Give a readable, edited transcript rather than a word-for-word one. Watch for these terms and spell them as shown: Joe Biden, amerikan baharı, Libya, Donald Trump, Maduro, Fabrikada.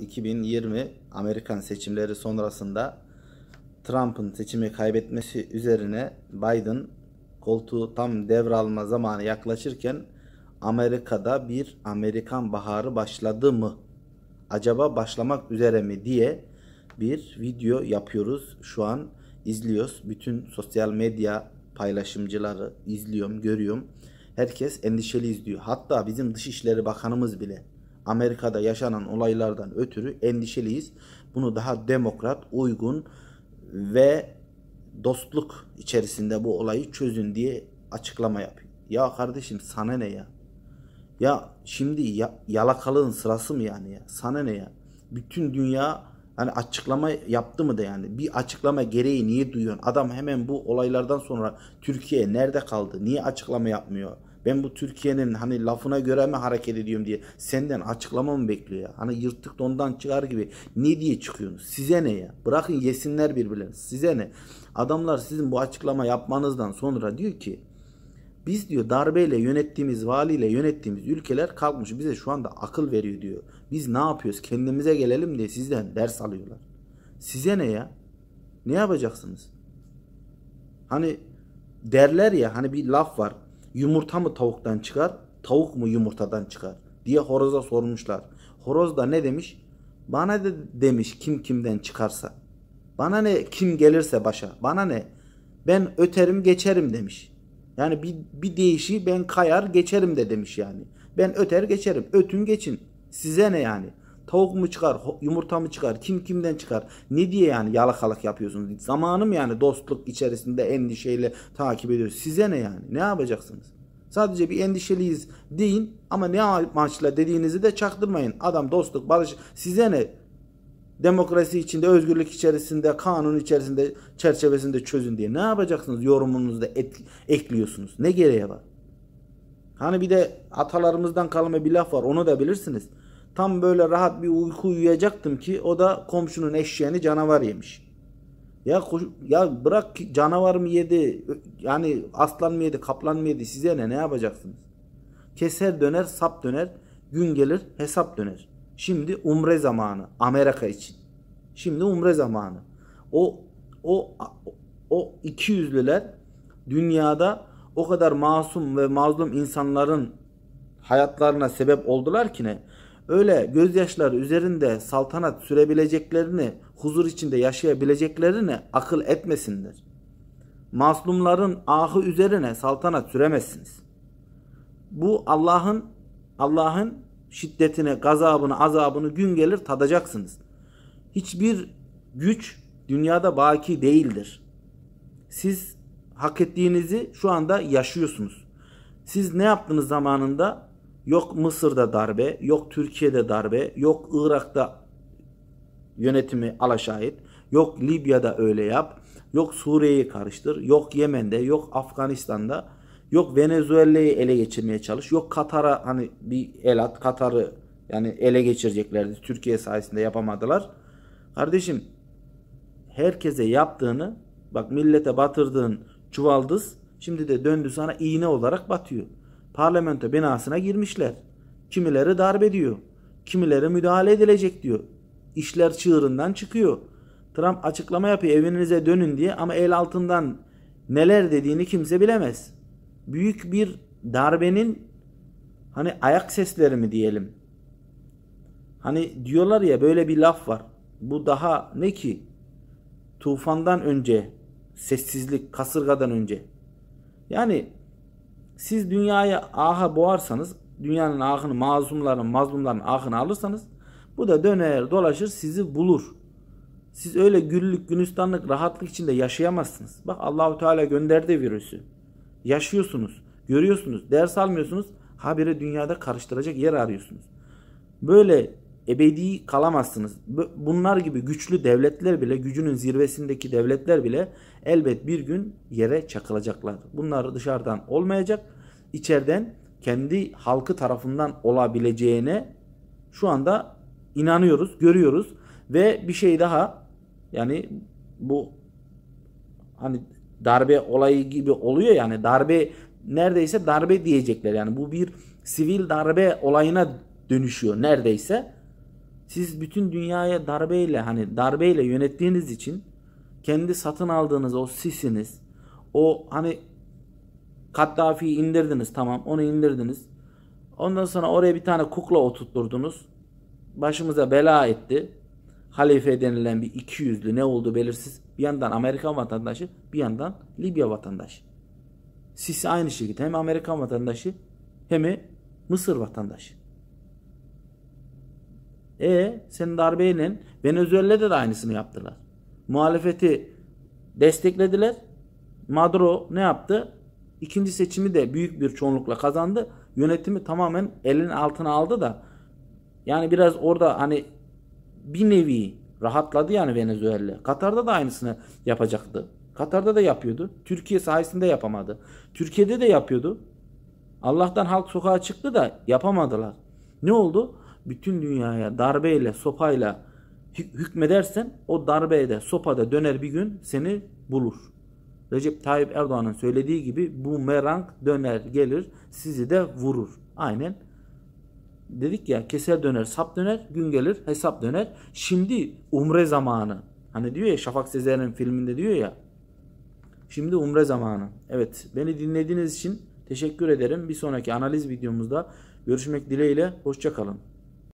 2020 Amerikan seçimleri sonrasında Trump'ın seçimi kaybetmesi üzerine Biden koltuğu tam devralma zamanı yaklaşırken Amerika'da bir Amerikan baharı başladı mı? Acaba başlamak üzere mi diye bir video yapıyoruz. Şu an izliyoruz. Bütün sosyal medya paylaşımcıları izliyorum, görüyorum. Herkes endişeli izliyor. Hatta bizim Dışişleri Bakanımız bile Amerika'da yaşanan olaylardan ötürü endişeliyiz. Bunu daha demokrat, uygun ve dostluk içerisinde bu olayı çözün diye açıklama yapıyor. Ya kardeşim sana ne ya? Ya şimdi yalakalığın sırası mı yani ya? Sana ne ya? Bütün dünya hani açıklama yaptı mı da yani? Bir açıklama gereği niye duyuyorsun? Adam hemen bu olaylardan sonra Türkiye nerede kaldı? Niye açıklama yapmıyor? Ben bu Türkiye'nin hani lafına göre mi hareket ediyorum diye senden açıklama mı bekliyor ya? Hani yırtık dondan çıkar gibi ne diye çıkıyorsunuz? Size ne ya? Bırakın yesinler birbirlerini. Size ne? Adamlar sizin bu açıklama yapmanızdan sonra diyor ki biz diyor darbeyle yönettiğimiz, valiyle yönettiğimiz ülkeler kalkmış bize şu anda akıl veriyor diyor. Biz ne yapıyoruz? Kendimize gelelim diye sizden ders alıyorlar. Size ne ya? Ne yapacaksınız? Hani derler ya, hani bir laf var. Yumurta mı tavuktan çıkar, tavuk mu yumurtadan çıkar diye horoza sormuşlar. Horoz da ne demiş? Bana de demiş kim kimden çıkarsa. Bana ne kim gelirse başa. Bana ne? Ben öterim geçerim demiş. Yani bir deyişi ben kayar geçerim de demiş yani. Ben öter geçerim. Ötün geçin. Size ne yani? Tavuk mu çıkar, yumurta mı çıkar, kim kimden çıkar? Ne diye yani yalakalık yapıyorsunuz? Zamanım yani dostluk içerisinde endişeyle takip ediyoruz. Size ne yani? Ne yapacaksınız? Sadece bir endişeliyiz deyin ama ne amaçla dediğinizi de çaktırmayın. Adam dostluk, barış, size ne? Demokrasi içinde, özgürlük içerisinde, kanun içerisinde, çerçevesinde çözün diye. Ne yapacaksınız? Yorumunuzda ekliyorsunuz. Ne gereği var? Hani bir de atalarımızdan kalma bir laf var. Onu da bilirsiniz. Tam böyle rahat bir uyku uyuyacaktım ki o da komşunun eşeğini canavar yemiş. Ya bırak canavar mı yedi, yani aslan mı yedi, kaplan mı yedi, size ne, ne yapacaksınız? Keser döner, sap döner, gün gelir hesap döner. Şimdi umre zamanı Amerika için. Şimdi umre zamanı. O ikiyüzlüler dünyada o kadar masum ve mazlum insanların hayatlarına sebep oldular ki ne? Öyle gözyaşları üzerinde saltanat sürebileceklerini, huzur içinde yaşayabileceklerini akıl etmesinler. Masumların ahı üzerine saltanat süremezsiniz. Bu Allah'ın şiddetine, gazabını, azabını gün gelir tadacaksınız. Hiçbir güç dünyada baki değildir. Siz hak ettiğinizi şu anda yaşıyorsunuz. Siz ne yaptınız zamanında? Yok Mısır'da darbe, yok Türkiye'de darbe, yok Irak'ta yönetimi alaşağıt, yok Libya'da öyle yap, yok Suriye'yi karıştır, yok Yemen'de, yok Afganistan'da, yok Venezuela'yı ele geçirmeye çalış, yok Katar'a hani bir el at, Katar'ı yani ele geçireceklerdi, Türkiye sayesinde yapamadılar. Kardeşim herkese yaptığını, bak millete batırdığın çuvaldız şimdi de döndü sana iğne olarak batıyor. Parlamento binasına girmişler. Kimileri darbe diyor. Kimileri müdahale edilecek diyor. İşler çığırından çıkıyor. Trump açıklama yapıyor evinize dönün diye ama el altından neler dediğini kimse bilemez. Büyük bir darbenin hani ayak sesleri mi diyelim? Hani diyorlar ya böyle bir laf var. Bu daha ne ki? Tufandan önce sessizlik, kasırgadan önce. Yani siz dünyayı aha boğarsanız, dünyanın ahını, mazlumların ahını alırsanız bu da döner dolaşır sizi bulur. Siz öyle güllük, gülistanlık, rahatlık içinde yaşayamazsınız. Bak Allahu Teala gönderdi virüsü. Yaşıyorsunuz, görüyorsunuz, ders almıyorsunuz, habire dünyada karıştıracak yer arıyorsunuz. Böyle ebedi kalamazsınız. Bunlar gibi güçlü devletler bile, gücünün zirvesindeki devletler bile elbet bir gün yere çakılacaklar. Bunlar dışarıdan olmayacak, içeriden kendi halkı tarafından olabileceğine şu anda inanıyoruz, görüyoruz. Ve bir şey daha, yani bu hani darbe olayı gibi oluyor yani, darbe neredeyse darbe diyecekler yani, bu bir sivil darbe olayına dönüşüyor neredeyse. Siz bütün dünyaya darbeyle, hani darbeyle yönettiğiniz için kendi satın aldığınız o sisiniz, o hani Kaddafi'yi indirdiniz, tamam, onu indirdiniz. Ondan sonra oraya bir tane kukla oturtturdunuz. Başımıza bela etti. Halife denilen bir 200'lü, ne oldu belirsiz. Bir yandan Amerikan vatandaşı, bir yandan Libya vatandaşı. Sisi aynı şekilde hem Amerikan vatandaşı hem Mısır vatandaşı. Senin darbeyle Venezuela'da da aynısını yaptılar. Muhalefeti desteklediler. Maduro ne yaptı? İkinci seçimi de büyük bir çoğunlukla kazandı. Yönetimi tamamen elin altına aldı da, yani biraz orada hani bir nevi rahatladı yani Venezuela. Katar'da da aynısını yapacaktı. Katar'da da yapıyordu. Türkiye sayesinde yapamadı. Türkiye'de de yapıyordu. Allah'tan halk sokağa çıktı da yapamadılar. Ne oldu? Bütün dünyaya darbeyle, sopayla hükmedersen o darbede, sopada döner, bir gün seni bulur. Recep Tayyip Erdoğan'ın söylediği gibi bu bumerang döner gelir, sizi de vurur. Aynen. Dedik ya, keser döner, sap döner, gün gelir hesap döner. Şimdi umre zamanı. Hani diyor ya, Şafak Sezer'in filminde diyor ya. Şimdi umre zamanı. Evet, beni dinlediğiniz için teşekkür ederim. Bir sonraki analiz videomuzda görüşmek dileğiyle. Hoşça kalın.